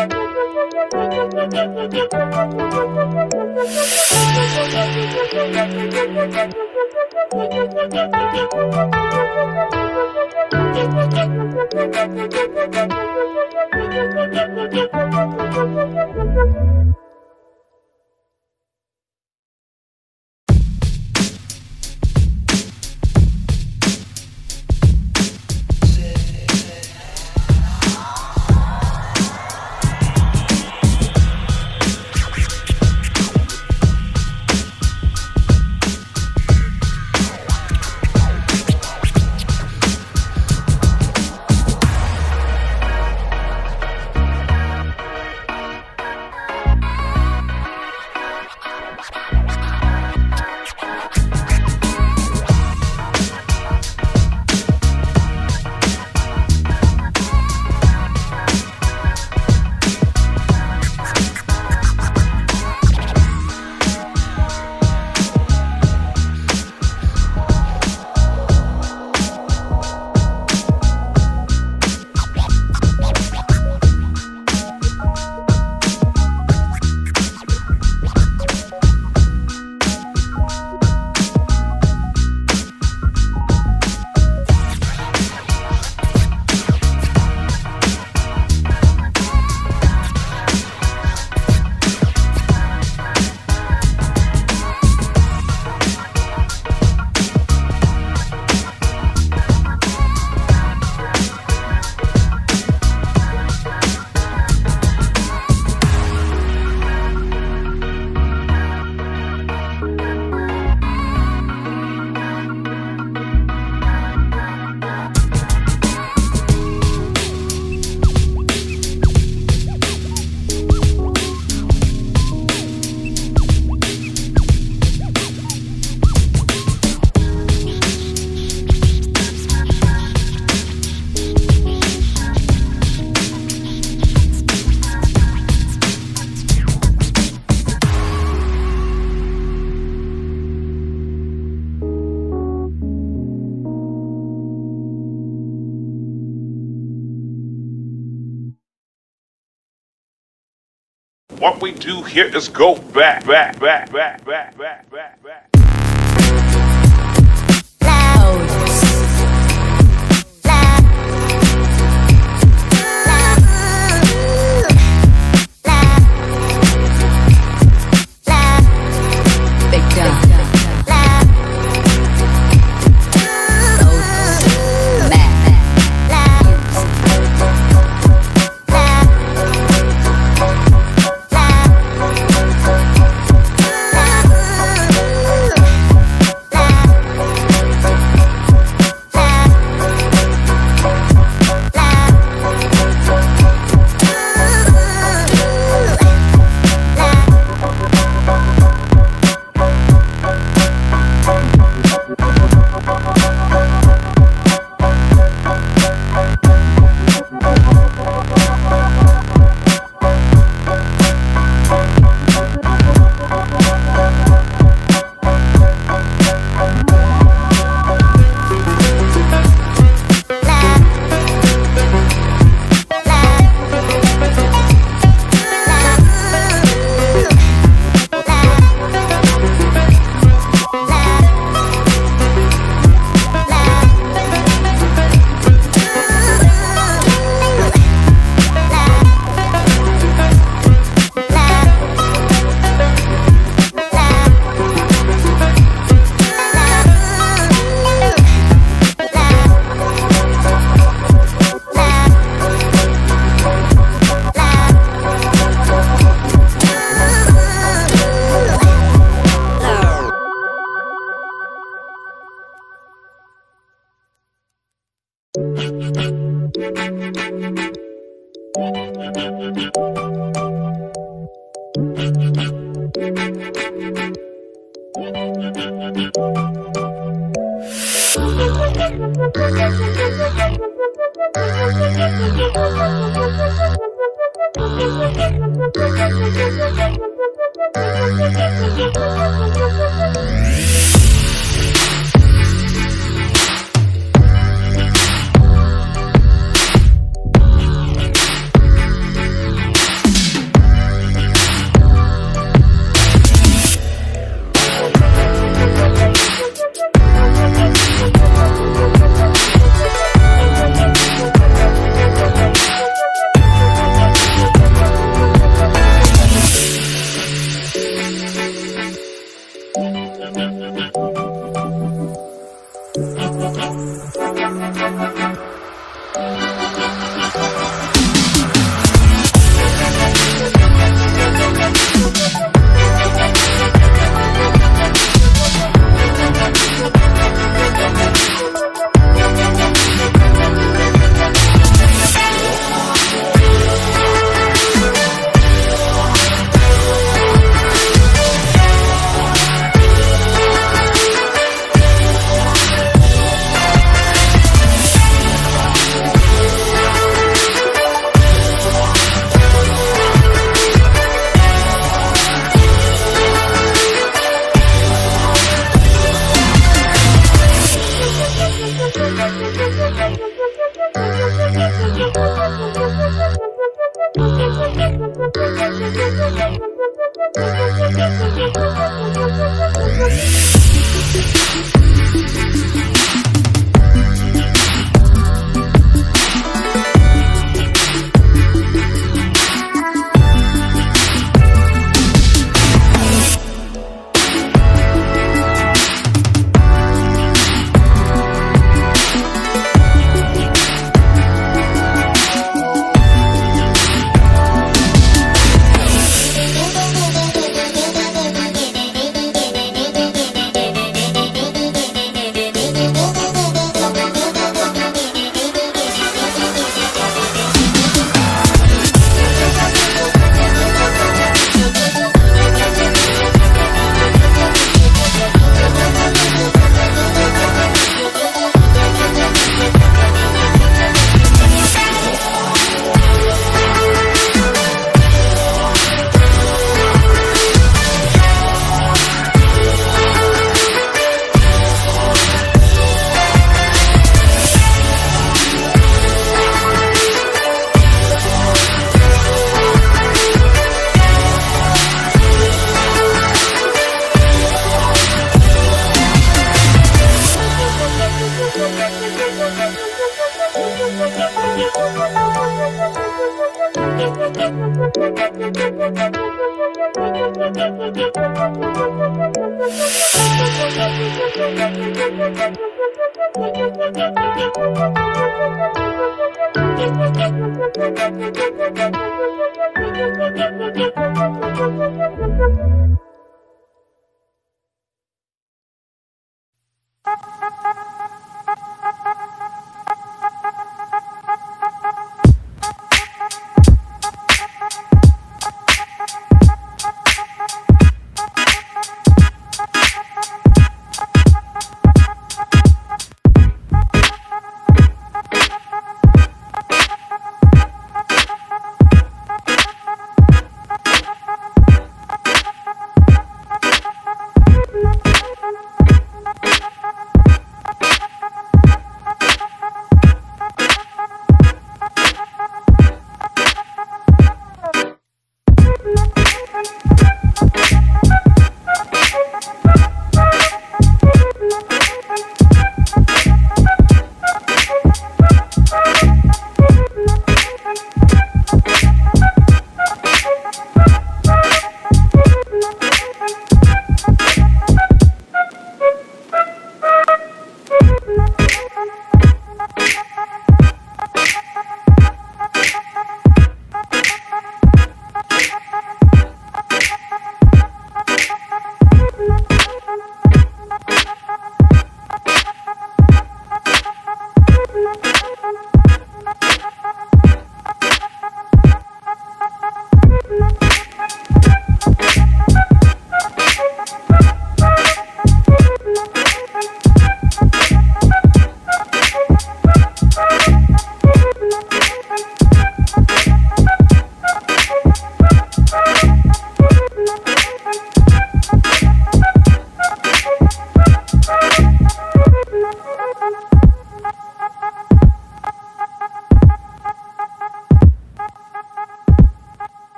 The What we do here is go back.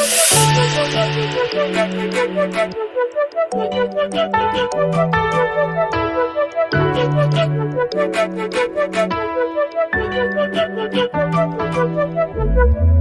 the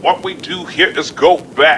What we do here is go back.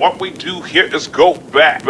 What we do here is go back.